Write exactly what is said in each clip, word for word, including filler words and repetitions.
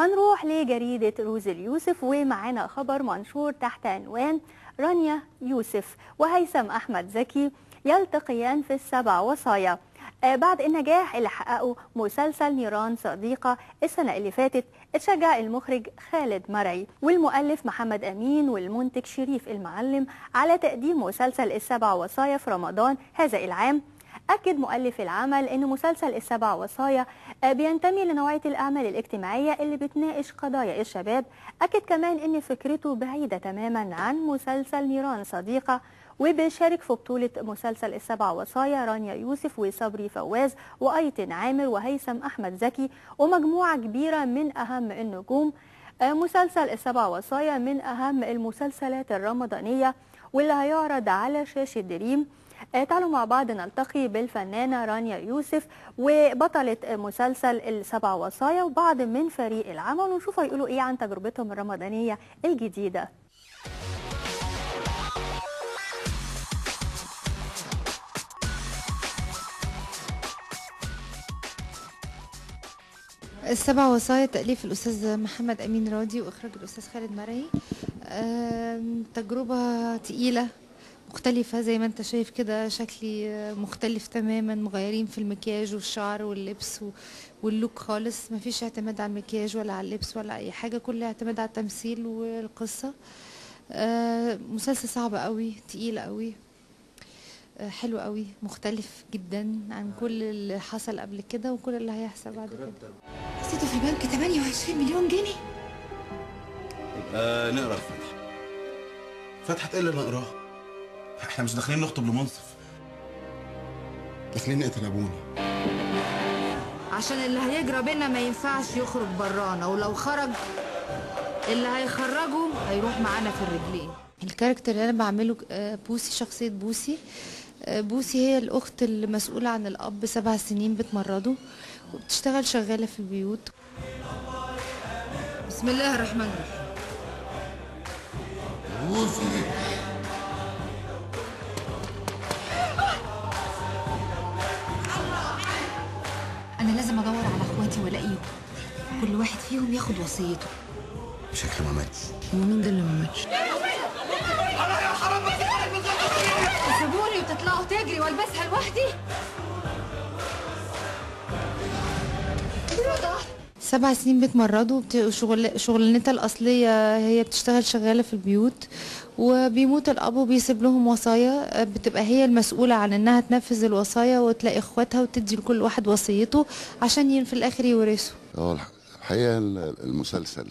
هنروح لجريدة روز اليوسف ومعانا خبر منشور تحت عنوان رانيا يوسف وهيثم أحمد زكي يلتقيان في السبع وصايا بعد النجاح اللي حققه مسلسل نيران صديقه السنة اللي فاتت. اتشجع المخرج خالد مرعي والمؤلف محمد أمين والمنتج شريف المعلم على تقديم مسلسل السبع وصايا في رمضان هذا العام. أكد مؤلف العمل أن مسلسل السبع وصايا بينتمي لنوعية الأعمال الاجتماعية اللي بتناقش قضايا الشباب. أكد كمان أن فكرته بعيدة تماما عن مسلسل نيران صديقه، وبيشارك في بطولة مسلسل السبع وصايا رانيا يوسف وصبري فواز وأيتن عامر وهيثم أحمد زكي ومجموعة كبيرة من أهم النجوم. مسلسل السبع وصايا من أهم المسلسلات الرمضانية واللي هيعرض على شاشة دريم. تعالوا مع بعض نلتقي بالفنانة رانيا يوسف وبطلة مسلسل السبع وصايا وبعض من فريق العمل ونشوف هيقولوا ايه عن تجربتهم الرمضانية الجديدة. السبع وصايا تأليف الأستاذ محمد أمين راضي وإخراج الأستاذ خالد مرعي. تجربة تقيلة مختلفة زي ما انت شايف كده، شكلي مختلف تماما، مغيرين في المكياج والشعر واللبس واللوك خالص، مفيش اعتماد على المكياج ولا على اللبس ولا اي حاجة، كل اعتماد على التمثيل والقصة. مسلسل صعب قوي، تقيل قوي، حلو قوي، مختلف جدا عن كل اللي حصل قبل كده وكل اللي هيحصل بعد كده. حسيته في البنك ثمانية وعشرين مليون جنيه. يبقى نقرا الفتحة. فتحة ايه اللي نقراها؟ احنا مش داخلين نخطب لمنصف، داخلين نقتل ابونا. عشان اللي هيجرى بينا ما ينفعش يخرج برانا، ولو خرج اللي هيخرجه هيروح معانا في الرجلين. الكاركتر اللي انا بعمله بوسي، شخصيه بوسي. بوسي هي الاخت المسؤوله عن الاب، سبع سنين بتمرضه وبتشتغل شغاله في البيوت. بسم الله الرحمن الرحيم. بوسي انا لازم ادور على اخواتي والاقيهم، كل واحد فيهم ياخد وصيته. شكله ما ماتش. ومين ده اللي ما ماتش؟ تسيبوني وتطلعوا تجري والبسها لوحدي؟ سبع سنين بتمرضوا، شغل شغلانتها الاصليه هي بتشتغل شغاله في البيوت، وبيموت الاب وبيسيب لهم وصايا، بتبقى هي المسؤوله عن انها تنفذ الوصايا وتلاقي اخواتها وتدي لكل واحد وصيته عشان في الاخر يورثوا. اه الحقيقه المسلسل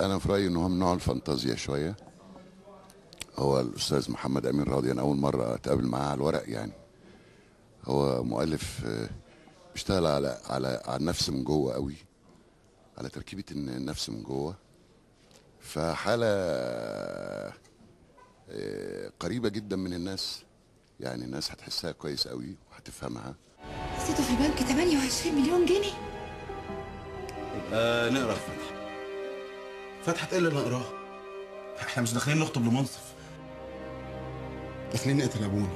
انا في رايي ان هو من نوع الفانتازيا شويه. هو الاستاذ محمد امين راضي انا اول مره اتقابل معاه على الورق، يعني هو مؤلف بيشتغل على على على النفس من جوه قوي، على تركيبه النفس من جوه، فحاله قريبه جدا من الناس، يعني الناس هتحسها كويس قوي وهتفهمها. حسيته في البنك ثمانية وعشرين مليون جنيه. يبقى نقرا الفتحه. فتحه ايه اللي نقراها؟ احنا مش داخلين نخطب لمنصف، داخلين نقتل ابونا.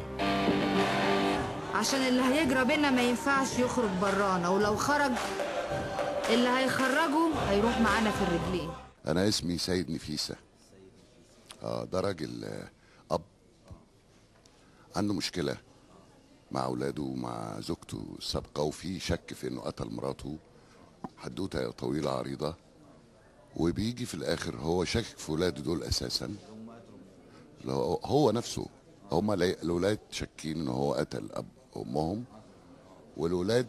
عشان اللي هيجرى بينا ما ينفعش يخرج برانا، ولو خرج اللي هيخرجه هيروح معانا في الرجلين. انا اسمي سيد نفيسه. اه ده راجل اب عنده مشكله مع اولاده ومع زوجته السابقه، وفي شك في انه قتل مراته، حدوته طويله عريضه، وبيجي في الاخر هو شاكك في ولاده دول اساسا، هو نفسه هما الولاد شاكين ان هو قتل اب امهم، والولاد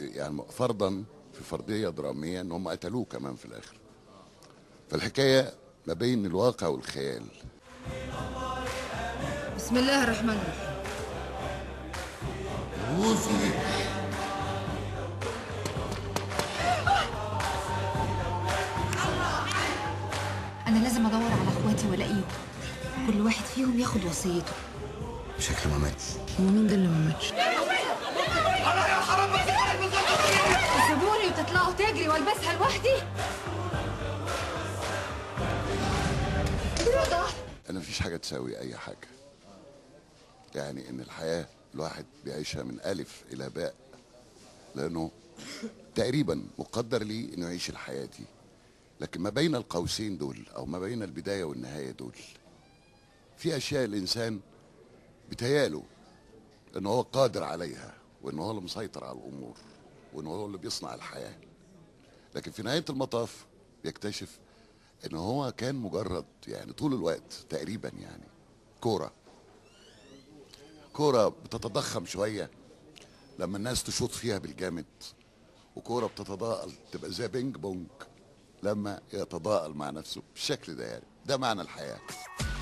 يعني فرضا في فرضيه دراميه ان هم قتلوه كمان في الاخر. فالحكايه ما بين الواقع والخيال. بسم الله الرحمن الرحيم. بوسي انا لازم ادور على اخواتي والاقيهم، كل واحد فيهم ياخد وصيته. شكله ما ماتش. ومين ده اللي ما ماتش؟ سيبوني وتطلعوا تجري والبسها لوحدي؟ انا مفيش حاجه تساوي اي حاجه، يعني ان الحياه الواحد بيعيشها من الف الى باء، لانه تقريبا مقدر لي انه يعيش الحياه دي، لكن ما بين القوسين دول او ما بين البدايه والنهايه دول في اشياء الانسان بتهياله ان هو قادر عليها وان هو اللي مسيطر على الامور وان هو اللي بيصنع الحياه، لكن في نهايه المطاف بيكتشف ان هو كان مجرد يعني طول الوقت تقريبا يعني كوره كوره بتتضخم شويه لما الناس تشوط فيها بالجامد، وكوره بتتضاءل تبقى زي بينج بونج لما يتضاءل مع نفسه بالشكل ده. يعني ده معنى الحياه.